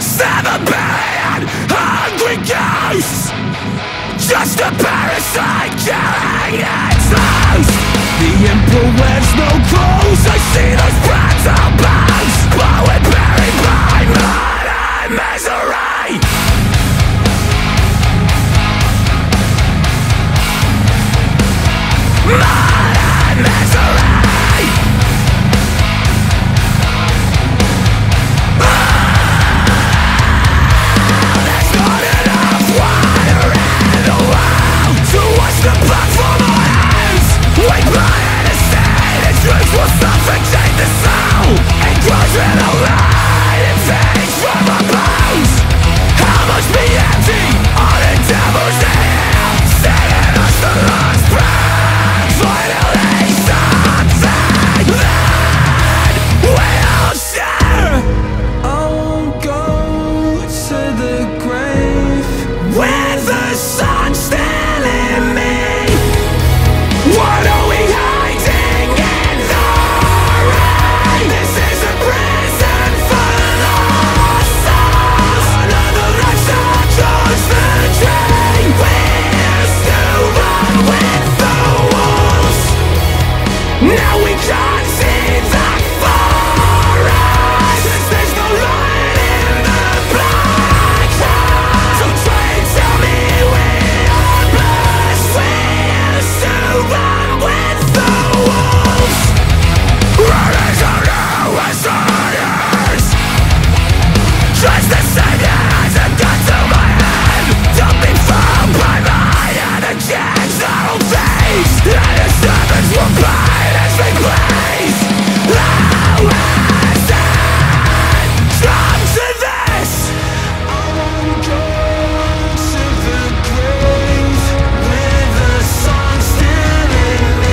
7 billion hungry ghosts, just a parasite killing its host. The influence no clues. I see those brands out bounds, blowing buried by modern misery. Modern misery. There's not enough water in the world to wash the blood from our hands. We play in a state, and dreams will suffocate the soul. It grows in the light, it fades from our bones. How much be empty are the devils in hell, sending us the last breath. Finally something that we'll share. I won't go to the grave with the sun still in me. What are we hiding in the rain? This is a prison for lost souls. Another life shall cross the train. We're still run with the wolves. Now we can't see the forest, since there's no light in the black hole. So try and tell me we are blessed. We're still run with the wolves. Runners are now as liars. Just the same as a gun to my head, to be found by my enemies. I'll face and the servants will blind as they blaze. How has that come to this? I won't go to the grave with the sun still in me,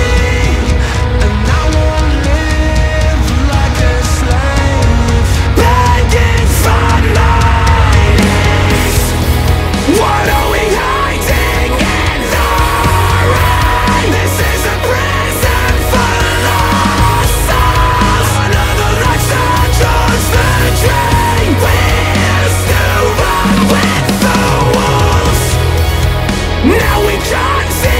and I won't live like a slave begging for light. What are we hiding in the rain? This is a prison for lost souls. Another life shall cross the train. We're still run with the wolves. Now we can't see the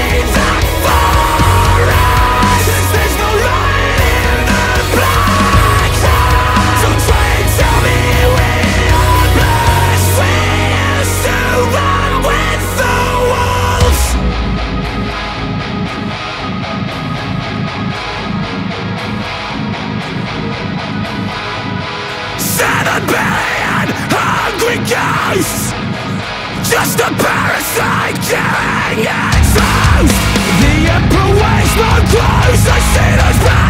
forest, since there's no light in the black hole. So try and tell me we are blessed. We're still run with the wolves. Seven billion hungry ghosts, just a parasite killing its host. The emperor waits no clues. I see those